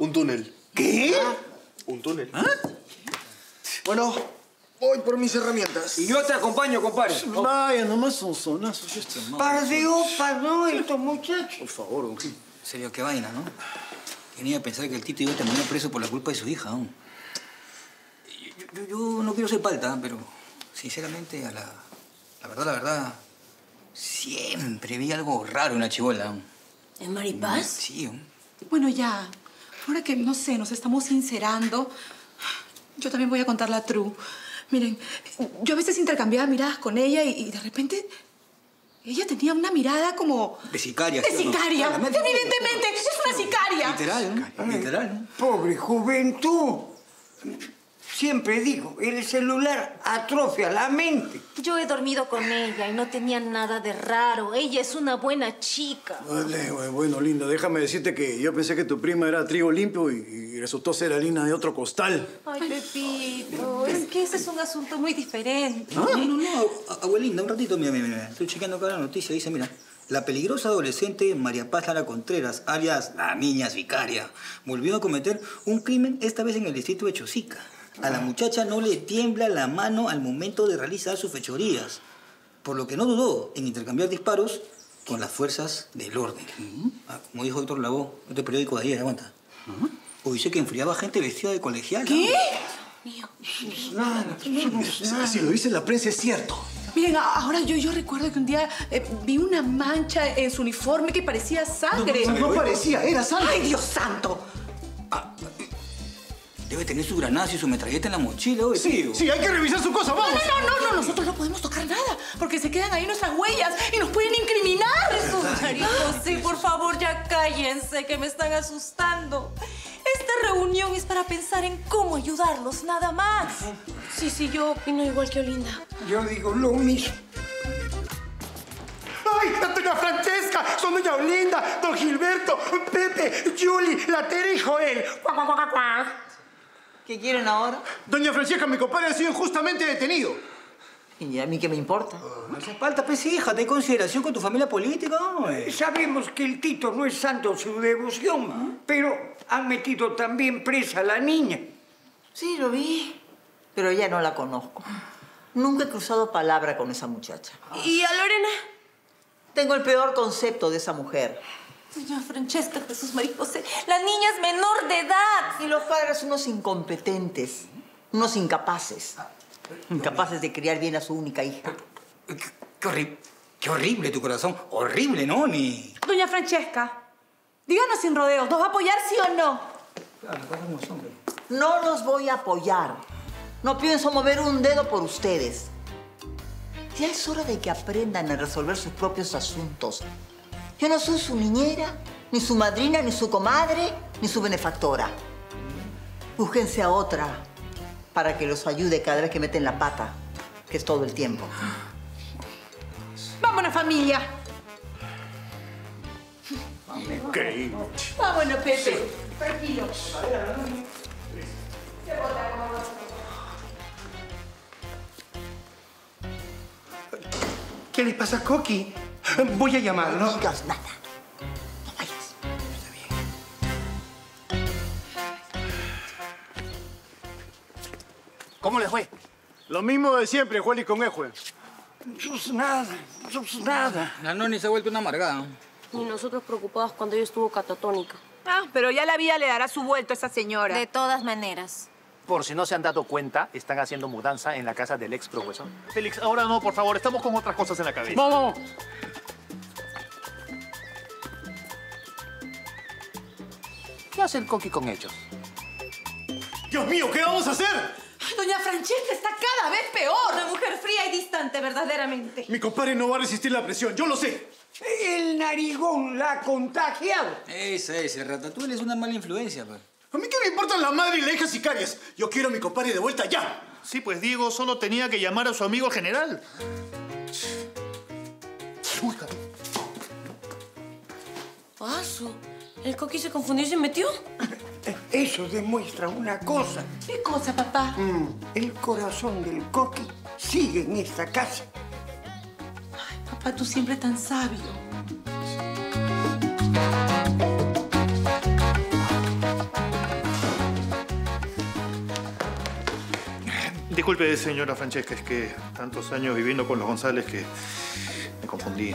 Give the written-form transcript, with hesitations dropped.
Un túnel. ¿Qué? Un túnel. ¿Ah? Bueno, voy por mis herramientas. Y yo te acompaño, compadre. Oh. Vaya, nomás son sonazos estos. Par de opas, ¿no? Estos muchachos. Por favor, don Gil. En serio, qué vaina, ¿no? Tenía que pensar que el Tito iba a terminar preso por la culpa de su hija, ¿no? Yo no quiero ser palta, pero sinceramente, a la verdad, siempre vi algo raro en la chibola. ¿En Maripaz? Sí. Bueno, ya, ahora que, no sé, nos estamos sincerando, yo también voy a contar la true. Miren, yo a veces intercambiaba miradas con ella y de repente ella tenía una mirada como... de sicaria. De sicaria. No. Evidentemente, es una sicaria. Literal, ¿no? Literal. Pobre juventud. Siempre digo, el celular atrofia la mente. Yo he dormido con ella y no tenía nada de raro. Ella es una buena chica. Vale, bueno, linda, déjame decirte que yo pensé que tu prima era trigo limpio y resultó ser harina de otro costal. Ay, Pepito, es que ese es un asunto muy diferente. ¿Ah? No, abuelinda, un ratito, mira. Estoy chequeando acá la noticia. Dice, mira, la peligrosa adolescente María Paz Lara Contreras, alias la niña sicaria, volvió a cometer un crimen, esta vez en el distrito de Chosica. A la muchacha no le tiembla la mano al momento de realizar sus fechorías, por lo que no dudó en intercambiar disparos con las fuerzas del orden. Como dijo Héctor Lavoe, este periódico de ayer, aguanta. O dice que enfriaba gente vestida de colegial. ¿Qué? Si lo dice en la prensa es cierto. Miren, ahora yo recuerdo que un día vi una mancha en su uniforme que parecía sangre. No parecía, era sangre. ¡Ay, Dios santo! Debe tener su granazo y su metralleta en la mochila, ¿o? Sí, hay que revisar su cosa, vamos. No, nosotros no podemos tocar nada, porque se quedan ahí nuestras huellas y nos pueden incriminar. Jesús, sí, por favor, ya cállense, que me están asustando. Esta reunión es para pensar en cómo ayudarlos, nada más. Sí, yo opino igual que Olinda. Yo digo lo mismo. ¡Ay, doña Francesca! ¡Son doña Olinda, don Gilberto, Pepe, Julie, la Tere y Joel! ¡Cuá! ¿Qué quieren ahora? Doña Francesca, mi compadre ha sido injustamente detenido. ¿Y a mí qué me importa? No hace falta, pues, hija, ten consideración con tu familia política, hombre. Sabemos que el Tito no es santo su devoción, pero han metido también presa a la niña. Sí, lo vi, pero ya no la conozco. Nunca he cruzado palabra con esa muchacha. ¿Y a Lorena? Tengo el peor concepto de esa mujer. Doña Francesca, Jesús María José, la niña es menor de edad. Y los padres unos incompetentes, unos incapaces. Incapaces de criar bien a su única hija. Qué horrible tu corazón. Horrible, Noni. Doña Francesca, díganos sin rodeos, ¿nos va a apoyar sí o no? No los voy a apoyar. No pienso mover un dedo por ustedes. Ya es hora de que aprendan a resolver sus propios asuntos. Yo no soy su niñera, ni su madrina, ni su comadre, ni su benefactora. Búsquense a otra para que los ayude cada vez que meten la pata, que es todo el tiempo. ¡Vámonos, familia! Increíble. Vámonos, Pepe. Tranquilo. ¿Qué le pasa a Coqui? Voy a llamarlo. No digas nada. No vayas. Está bien. ¿Cómo le fue? Lo mismo de siempre, Juel y con Ejue. Nada. La Noni se ha vuelto una amargada. Y nosotros preocupados cuando ella estuvo catatónica. Pero ya la vida le dará su vuelto a esa señora. De todas maneras. Por si no se han dado cuenta, están haciendo mudanza en la casa del ex profesor. Félix, ahora no, por favor. Estamos con otras cosas en la cabeza. ¡Vamos! ¿Qué hace el Coqui con ellos? ¡Dios mío! ¿Qué vamos a hacer? Doña Francesca está cada vez peor. Una mujer fría y distante, verdaderamente. Mi compadre no va a resistir la presión. ¡Yo lo sé! El narigón la ha contagiado. Ese Ratatouille es una mala influencia, pa. ¿A mí qué me importan la madre y la hija sicarias? Yo quiero a mi compadre de vuelta ya. Sí, pues Diego solo tenía que llamar a su amigo general. ¡Uy! ¡Paso! ¿El Coqui se confundió y se metió? Eso demuestra una cosa. ¿Qué cosa, papá? El corazón del Coqui sigue en esta casa. Ay, papá, tú siempre tan sabio. Disculpe, señora Francesca, es que tantos años viviendo con los Gonzáles que me confundí.